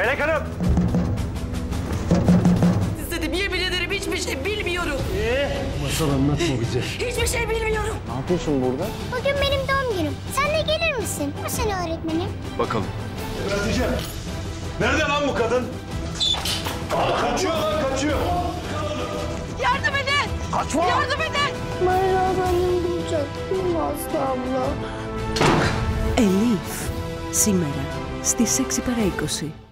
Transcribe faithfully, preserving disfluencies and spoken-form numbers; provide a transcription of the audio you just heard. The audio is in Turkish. Melek Hanım! Siz dedim yemin ederim hiçbir şey bilmiyorum. Ee? Masal anlatma bize. Hiçbir şey bilmiyorum. Ne yapıyorsun burada? Bugün benim doğum günüm. Sen de gelir misin? Bu sene öğretmenim. Bakalım. Raziye! Nerede lan bu kadın? Aa, kaçıyor lan kaçıyor. Yardım edin! Kaçma! Yardım edin! Mayra ablanın bulacak. Bulmazdı abla. Elif Simera. Στις έξι παρά είκοσι.